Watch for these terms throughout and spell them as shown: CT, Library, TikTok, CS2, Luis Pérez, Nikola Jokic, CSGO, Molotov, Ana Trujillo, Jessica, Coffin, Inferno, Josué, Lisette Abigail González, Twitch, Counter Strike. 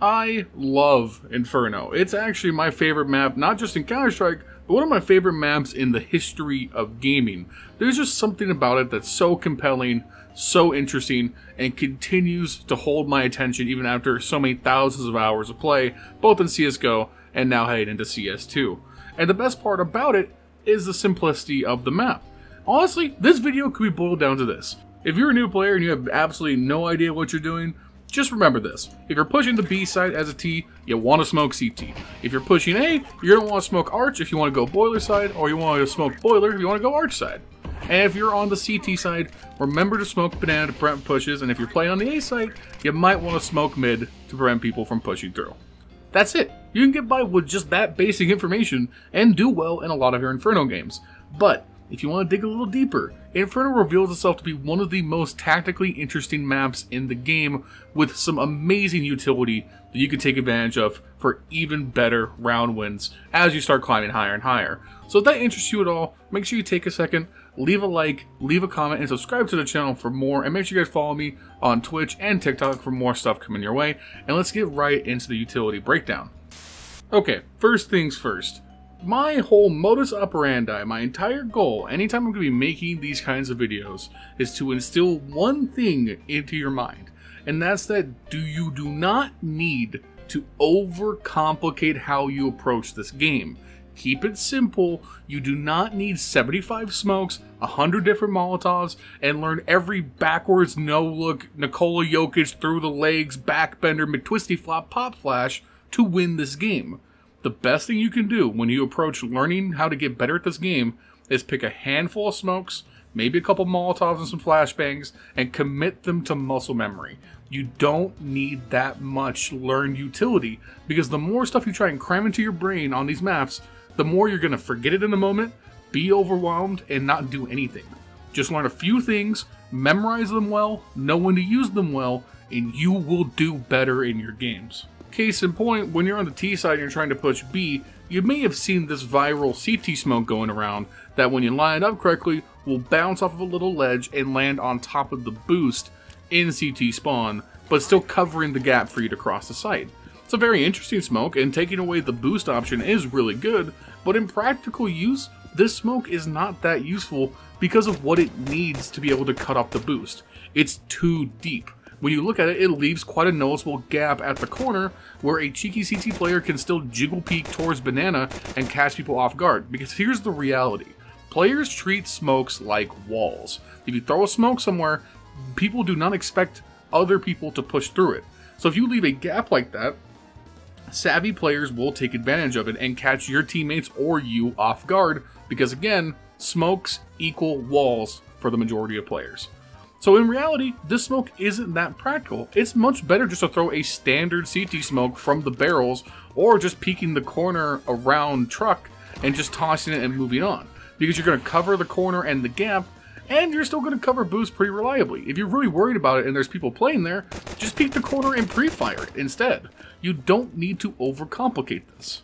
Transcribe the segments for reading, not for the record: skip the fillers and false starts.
I love Inferno. It's actually my favorite map, not just in Counter Strike, but one of my favorite maps in the history of gaming. There's just something about it that's so compelling, so interesting, and continues to hold my attention even after so many thousands of hours of play, both in CSGO and now heading into CS2. And the best part about it is the simplicity of the map. Honestly, this video could be boiled down to this. If you're a new player and you have absolutely no idea what you're doing, just remember this. If you're pushing the B side as a T, you want to smoke CT. If you're pushing A, you're going to want to smoke Arch if you want to go Boiler side, or you want to smoke Boiler if you want to go Arch side. And if you're on the CT side, remember to smoke Banana to prevent pushes, and if you're playing on the A side, you might want to smoke mid to prevent people from pushing through. That's it. You can get by with just that basic information and do well in a lot of your Inferno games. But if you want to dig a little deeper, Inferno reveals itself to be one of the most tactically interesting maps in the game, with some amazing utility that you can take advantage of for even better round wins as you start climbing higher and higher. So if that interests you at all, make sure you take a second, leave a like, leave a comment, and subscribe to the channel for more, and make sure you guys follow me on Twitch and TikTok for more stuff coming your way, and let's get right into the utility breakdown. Okay, first things first. My whole modus operandi, my entire goal, anytime I'm going to be making these kinds of videos, is to instill one thing into your mind. And that's that you do not need to overcomplicate how you approach this game. Keep it simple. You do not need 75 smokes, 100 different Molotovs, and learn every backwards no-look Nikola Jokic through the legs, backbender, McTwisty flop, pop flash to win this game. The best thing you can do when you approach learning how to get better at this game is pick a handful of smokes, maybe a couple Molotovs and some flashbangs, and commit them to muscle memory. You don't need that much learned utility, because the more stuff you try and cram into your brain on these maps, the more you're going to forget it in the moment, be overwhelmed, and not do anything. Just learn a few things, memorize them well, know when to use them well, and you will do better in your games. Case in point, when you're on the T side and you're trying to push B, you may have seen this viral CT smoke going around that, when you line it up correctly, will bounce off of a little ledge and land on top of the boost in CT spawn, but still covering the gap for you to cross the site. It's a very interesting smoke, and taking away the boost option is really good, but in practical use, this smoke is not that useful because of what it needs to be able to cut off the boost. It's too deep. When you look at it, it leaves quite a noticeable gap at the corner where a cheeky CT player can still jiggle peek towards Banana and catch people off guard. Because here's the reality. Players treat smokes like walls. If you throw a smoke somewhere, people do not expect other people to push through it. So if you leave a gap like that, savvy players will take advantage of it and catch your teammates or you off guard. Because again, smokes equal walls for the majority of players. So in reality, this smoke isn't that practical. It's much better just to throw a standard CT smoke from the barrels, or just peeking the corner around truck and just tossing it and moving on. Because you're going to cover the corner and the gap, and you're still going to cover boost pretty reliably. If you're really worried about it and there's people playing there, just peek the corner and pre-fire it instead. You don't need to overcomplicate this.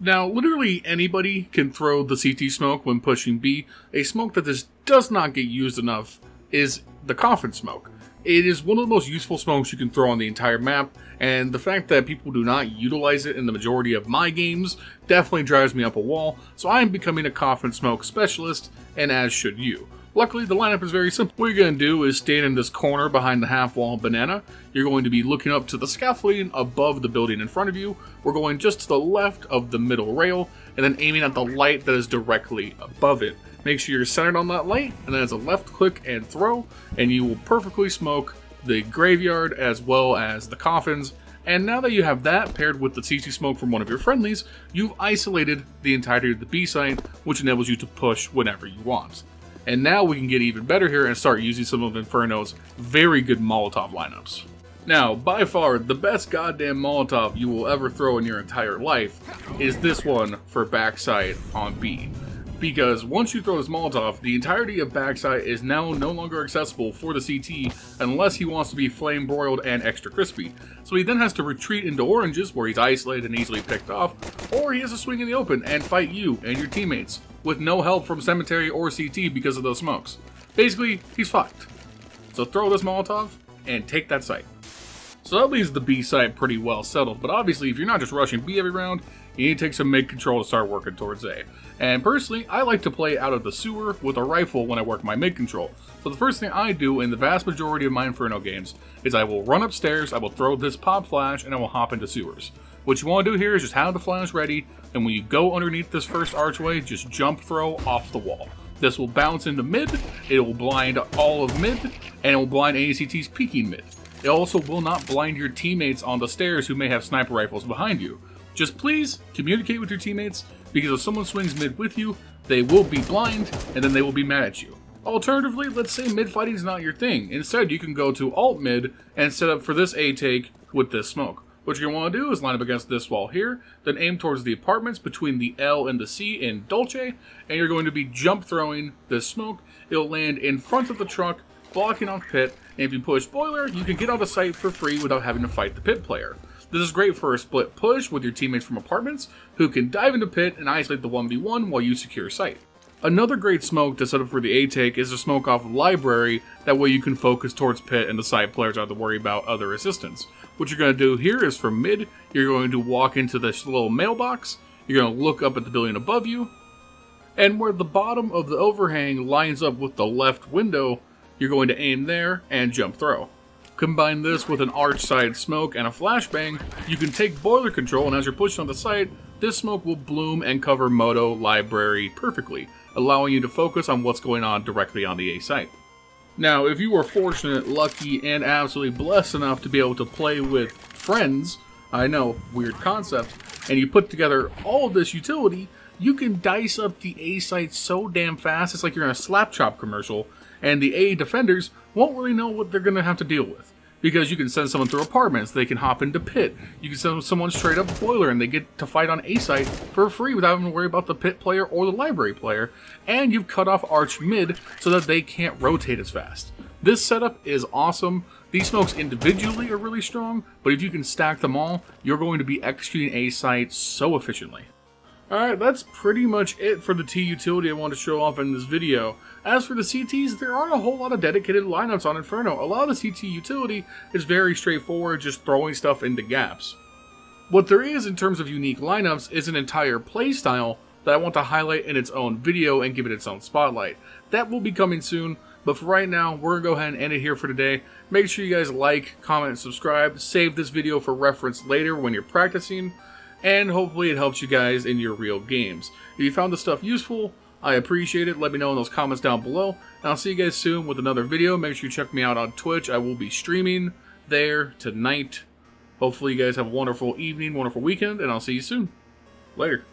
Now, literally anybody can throw the CT smoke when pushing B. A smoke that this does not get used enough is the coffin smoke. It is one of the most useful smokes you can throw on the entire map, and the fact that people do not utilize it in the majority of my games definitely drives me up a wall, so I am becoming a coffin smoke specialist, and as should you. Luckily, the lineup is very simple. What you're going to do is stand in this corner behind the half wall Banana. You're going to be looking up to the scaffolding above the building in front of you. We're going just to the left of the middle rail, and then aiming at the light that is directly above it. Make sure you're centered on that light, and then it's a left click and throw, and you will perfectly smoke the graveyard as well as the coffins. And now that you have that paired with the CT smoke from one of your friendlies, you've isolated the entirety of the B site, which enables you to push whenever you want. And now we can get even better here and start using some of Inferno's very good Molotov lineups. Now, by far, the best goddamn Molotov you will ever throw in your entire life is this one for backside on B. Because once you throw this Molotov, the entirety of backside is now no longer accessible for the CT unless he wants to be flame broiled and extra crispy. So he then has to retreat into oranges where he's isolated and easily picked off, or he has to swing in the open and fight you and your teammates with no help from Cemetery or CT because of those smokes. Basically, he's fucked. So throw this Molotov and take that site. So that leaves the B side pretty well settled, but obviously if you're not just rushing B every round, you need to take some mid-control to start working towards A. And personally, I like to play out of the sewer with a rifle when I work my mid-control. So the first thing I do in the vast majority of my Inferno games is I will run upstairs, I will throw this pop flash, and I will hop into sewers. What you want to do here is just have the flash ready, and when you go underneath this first archway, just jump throw off the wall. This will bounce into mid, it will blind all of mid, and it will blind ACT's peeking mid. It also will not blind your teammates on the stairs who may have sniper rifles behind you. Just please communicate with your teammates, because if someone swings mid with you, they will be blind and then they will be mad at you. Alternatively, let's say mid fighting is not your thing. Instead, you can go to alt mid and set up for this A take with this smoke. What you're going to want to do is line up against this wall here, then aim towards the apartments between the L and the C in Dolce, and you're going to be jump throwing this smoke. It'll land in front of the truck, blocking off pit, and if you push boiler, you can get out of sight for free without having to fight the pit player. This is great for a split push with your teammates from apartments, who can dive into pit and isolate the 1v1 while you secure sight. Another great smoke to set up for the A take is to smoke off library, that way you can focus towards pit and the side players don't have to worry about other assistance. What you're going to do here is for mid, you're going to walk into this little mailbox, you're going to look up at the building above you, and where the bottom of the overhang lines up with the left window, you're going to aim there and jump throw. Combine this with an arch side smoke and a flashbang, you can take boiler control, and as you're pushing on the site, this smoke will bloom and cover Moto Library perfectly, allowing you to focus on what's going on directly on the A site. Now, if you were fortunate, lucky, and absolutely blessed enough to be able to play with friends, I know, weird concept, and you put together all of this utility, you can dice up the A site so damn fast, it's like you're in a Slap Chop commercial, and the A defenders won't really know what they're going to have to deal with. Because you can send someone through apartments, they can hop into pit, you can send someone straight up boiler and they get to fight on A site for free without having to worry about the pit player or the library player, and you've cut off arch mid so that they can't rotate as fast. This setup is awesome. These smokes individually are really strong, but if you can stack them all, you're going to be executing A site so efficiently. Alright, that's pretty much it for the T utility I want to show off in this video. As for the CTs, there aren't a whole lot of dedicated lineups on Inferno. A lot of the CT utility is very straightforward, just throwing stuff into gaps. What there is in terms of unique lineups is an entire playstyle that I want to highlight in its own video and give it its own spotlight. That will be coming soon, but for right now, we're going to go ahead and end it here for today. Make sure you guys like, comment, and subscribe. Save this video for reference later when you're practicing, and hopefully it helps you guys in your real games. If you found this stuff useful, I appreciate it. Let me know in those comments down below, and I'll see you guys soon with another video. Make sure you check me out on Twitch. I will be streaming there tonight. Hopefully you guys have a wonderful evening, wonderful weekend, and I'll see you soon. Later.